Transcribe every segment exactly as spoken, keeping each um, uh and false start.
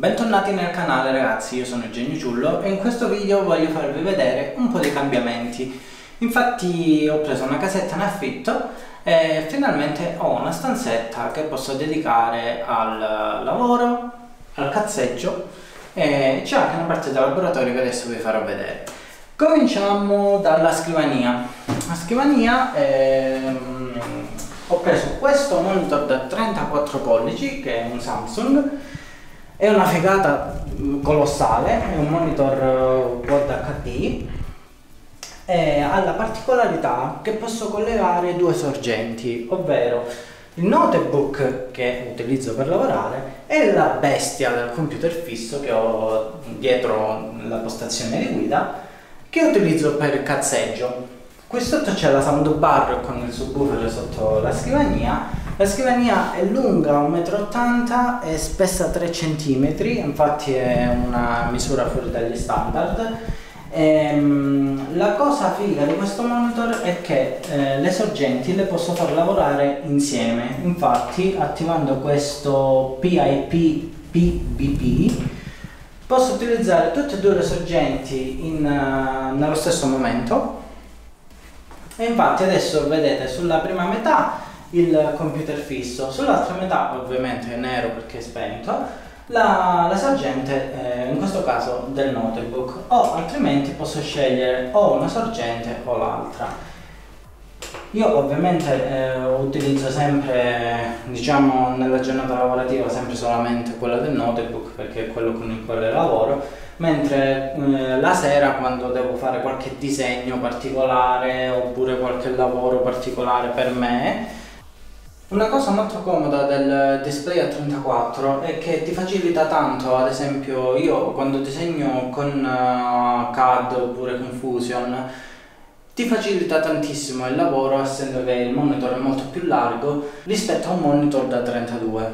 Bentornati nel canale ragazzi, io sono Eugenio Ciullo e in questo video voglio farvi vedere un po' dei cambiamenti. Infatti ho preso una casetta in affitto e finalmente ho una stanzetta che posso dedicare al lavoro, al cazzeggio, e c'è anche una parte del laboratorio che adesso vi farò vedere. Cominciamo dalla scrivania. La scrivania ehm, ho preso questo monitor da trentaquattro pollici che è un Samsung. È una figata colossale, è un monitor W O D H D e ha la particolarità che posso collegare due sorgenti, ovvero il notebook che utilizzo per lavorare e la bestia del computer fisso che ho dietro la postazione di guida che utilizzo per il cazzeggio. Qui sotto c'è la soundbar con il subwoofer sotto la scrivania. La scrivania è lunga un metro e ottanta e spessa tre centimetri, infatti è una misura fuori dagli standard. Ehm, la cosa figa di questo monitor è che eh, le sorgenti le posso far lavorare insieme, infatti attivando questo P I P P B P posso utilizzare tutte e due le sorgenti in, uh, nello stesso momento, e infatti adesso vedete sulla prima metà il computer fisso, sull'altra metà ovviamente è nero perché è spento la, la sorgente eh, in questo caso del notebook, o altrimenti posso scegliere o una sorgente o l'altra. Io ovviamente eh, utilizzo sempre, diciamo nella giornata lavorativa, sempre solamente quella del notebook perché è quello con il quale lavoro, mentre eh, la sera quando devo fare qualche disegno particolare oppure qualche lavoro particolare per me. Una cosa molto comoda del display a trentaquattro è che ti facilita tanto, ad esempio io quando disegno con uh, C A D oppure con Fusion ti facilita tantissimo il lavoro, essendo che il monitor è molto più largo rispetto a un monitor da trentadue.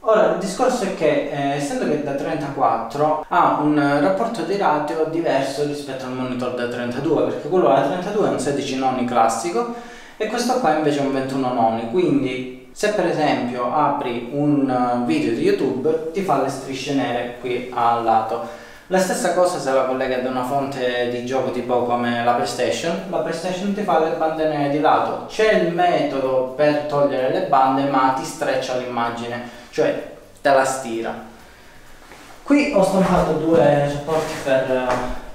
Ora il discorso è che eh, essendo che da trentaquattro ha un rapporto di ratio diverso rispetto al monitor da trentadue, perché quello da trentadue è un sedici noni classico e questo qua invece è un ventuno noni, quindi se per esempio apri un video di YouTube ti fa le strisce nere qui al lato. La stessa cosa se la colleghi ad una fonte di gioco tipo come la PlayStation, la PlayStation ti fa le bande nere di lato. C'è il metodo per togliere le bande ma ti streccia l'immagine, cioè te la stira. Qui ho stampato due supporti per,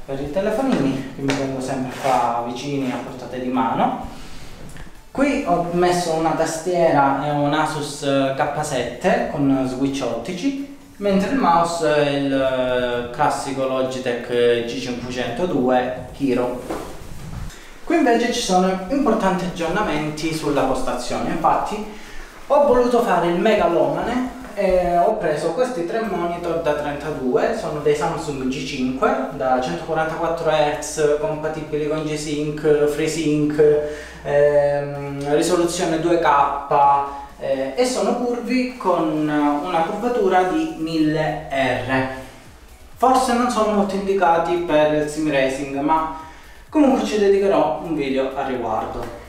per i telefonini che mi tengo sempre qua vicini a portata di mano. Qui ho messo una tastiera e un Asus K sette con switch ottici, mentre il mouse è il classico Logitech G cinquecentodue Hero. Qui invece ci sono importanti aggiornamenti sulla postazione, infatti ho voluto fare il megalomane e ho preso questi tre monitor da trentadue, sono dei Samsung G cinque da centoquarantaquattro hertz compatibili con G-Sync, FreeSync, ehm, risoluzione due K eh, e sono curvi con una curvatura di mille R. Forse non sono molto indicati per il sim racing, ma comunque ci dedicherò un video al riguardo.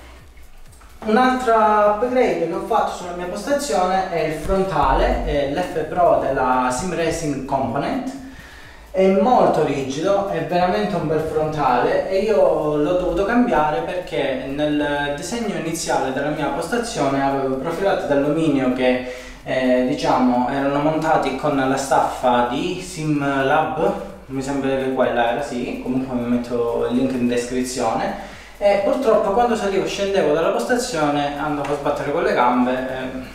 Un'altra upgrade che ho fatto sulla mia postazione è il frontale, l'F Pro della Sim Racing Component. È molto rigido, è veramente un bel frontale e io l'ho dovuto cambiare perché nel disegno iniziale della mia postazione avevo profilati d'alluminio che eh, diciamo erano montati con la staffa di Simlab, mi sembra che quella era, sì, comunque vi metto il link in descrizione. E purtroppo quando salivo e scendevo dalla postazione andavo a sbattere con le gambe e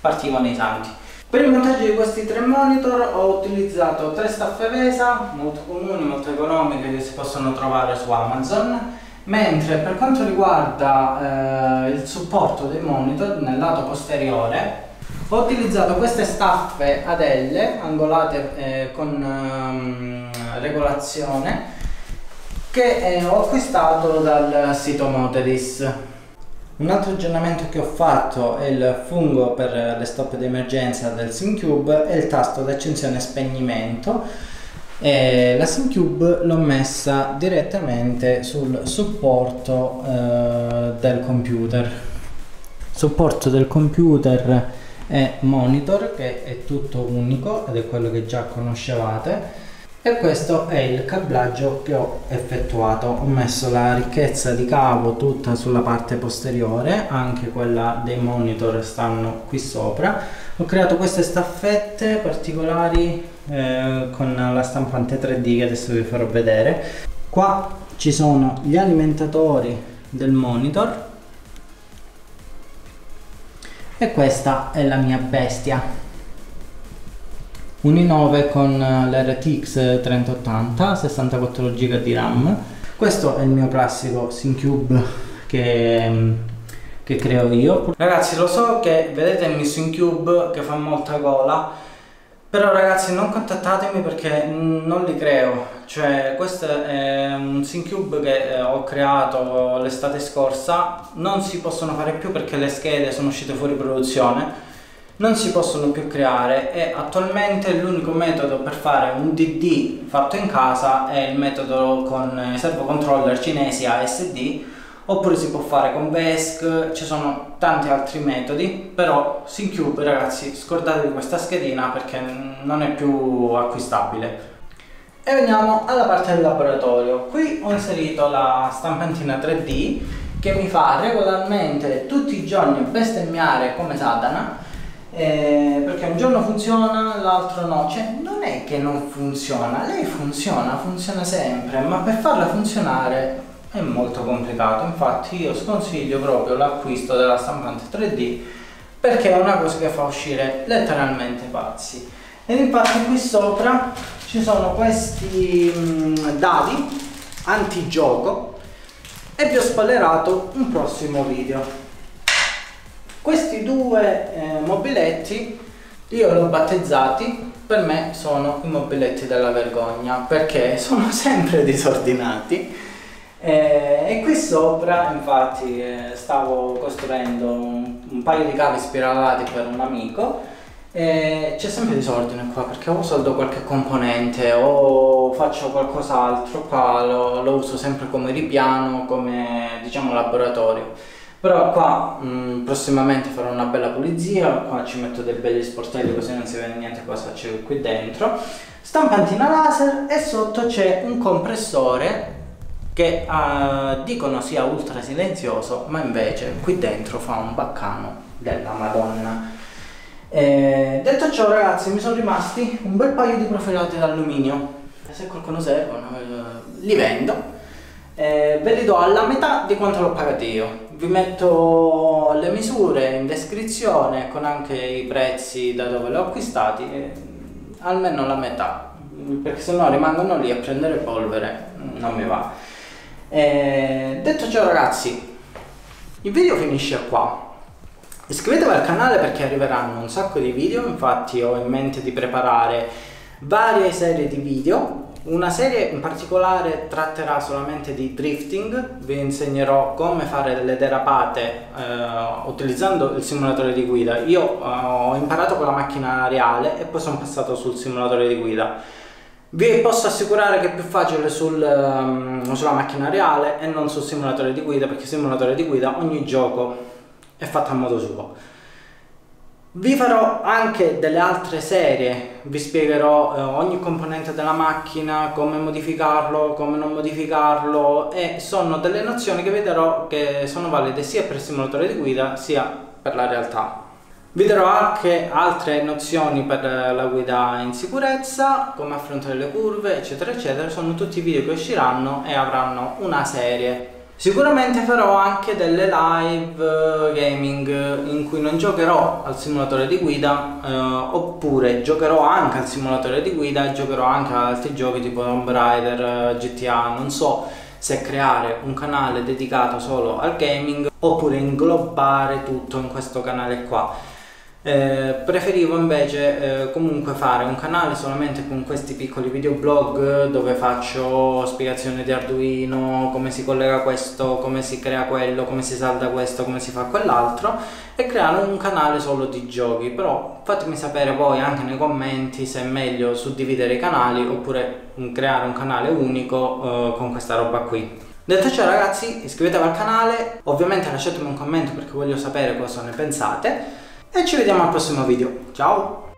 partivano i santi. Per il montaggio di questi tre monitor ho utilizzato tre staffe VESA molto comuni, molto economiche, che si possono trovare su Amazon, mentre per quanto riguarda eh, il supporto dei monitor nel lato posteriore ho utilizzato queste staffe ad L angolate eh, con eh, regolazione che eh, ho acquistato dal sito Motedis. Un altro aggiornamento che ho fatto è il fungo per le stop di emergenza del SimCube e il tasto d'accensione e spegnimento. E la SimCube l'ho messa direttamente sul supporto eh, del computer. Supporto del computer e monitor, che è tutto unico ed è quello che già conoscevate. E questo è il cablaggio che ho effettuato. Ho messo la ricchezza di cavo tutta sulla parte posteriore, anche quella dei monitor stanno qui sopra. Ho creato queste staffette particolari eh, con la stampante tre D che adesso vi farò vedere. Qua ci sono gli alimentatori del monitor e questa è la mia bestia. Un i nove con l'R T X trenta ottanta, sessantaquattro giga di RAM. Questo è il mio classico SimCube che, che creo io. Ragazzi, lo so che vedete il mio SimCube che fa molta gola, però ragazzi non contattatemi perché non li creo. Cioè, questo è un SimCube che ho creato l'estate scorsa. Non si possono fare più perché le schede sono uscite fuori produzione. Non si possono più creare e attualmente l'unico metodo per fare un D D fatto in casa è il metodo con servo controller cinesi A S D, oppure si può fare con V E S C, ci sono tanti altri metodi, però SimCube ragazzi scordatevi questa schedina perché non è più acquistabile. E veniamo alla parte del laboratorio. Qui ho inserito la stampantina tre D che mi fa regolarmente tutti i giorni bestemmiare come Satana. Eh, perché un giorno funziona, l'altro no. Cioè, non è che non funziona, lei funziona, funziona sempre, ma per farla funzionare è molto complicato. Infatti io sconsiglio proprio l'acquisto della stampante tre D perché è una cosa che fa uscire letteralmente pazzi. Ed infatti qui sopra ci sono questi mh, dadi antigioco e vi ho spoilerato un prossimo video. Questi due eh, mobiletti io li ho battezzati, per me sono i mobiletti della vergogna perché sono sempre disordinati eh, e qui sopra infatti eh, stavo costruendo un, un paio di cavi spiralati per un amico e c'è sempre disordine qua perché o soldo qualche componente o faccio qualcos'altro, qua lo, lo uso sempre come ripiano, come diciamo laboratorio. Però qua mh, prossimamente farò una bella pulizia, qua ci metto dei belli sportelli così non si vede niente cosa c'è qui dentro. Stampantina laser e sotto c'è un compressore che uh, dicono sia ultra silenzioso, ma invece qui dentro fa un baccano della Madonna. E, detto ciò ragazzi, mi sono rimasti un bel paio di profilati d'alluminio. Se qualcuno servono li vendo. Eh, ve li do alla metà di quanto l'ho pagato io. Vi metto le misure in descrizione con anche i prezzi da dove li ho acquistati, eh, almeno la metà, perché se no rimangono lì a prendere polvere, non mi va. Eh, detto ciò ragazzi, il video finisce qua. Iscrivetevi al canale perché arriveranno un sacco di video. Infatti ho in mente di preparare varie serie di video. Una serie in particolare tratterà solamente di drifting, vi insegnerò come fare delle derapate eh, utilizzando il simulatore di guida. Io eh, ho imparato con la macchina reale e poi sono passato sul simulatore di guida. Vi posso assicurare che è più facile sul, um, sulla macchina reale e non sul simulatore di guida, perché il simulatore di guida ogni gioco è fatto a modo suo. Vi farò anche delle altre serie, vi spiegherò eh, ogni componente della macchina, come modificarlo, come non modificarlo, e sono delle nozioni che vedrò che sono valide sia per il simulatore di guida sia per la realtà. Vi darò anche altre nozioni per la guida in sicurezza, come affrontare le curve eccetera eccetera. Sono tutti i video che usciranno e avranno una serie. Sicuramente farò anche delle live gaming in cui non giocherò al simulatore di guida eh, oppure giocherò anche al simulatore di guida e giocherò anche ad altri giochi tipo Tomb Raider, G T A. Non so se creare un canale dedicato solo al gaming oppure inglobare tutto in questo canale qua. Eh, preferivo invece eh, comunque fare un canale solamente con questi piccoli videoblog dove faccio spiegazioni di Arduino, come si collega questo, come si crea quello, come si salda questo, come si fa quell'altro, e creare un canale solo di giochi. Però fatemi sapere voi anche nei commenti se è meglio suddividere i canali oppure creare un canale unico eh, con questa roba qui. Detto ciò ragazzi, iscrivetevi al canale, ovviamente lasciatemi un commento perché voglio sapere cosa ne pensate. e ci vediamo al prossimo video. Ciao!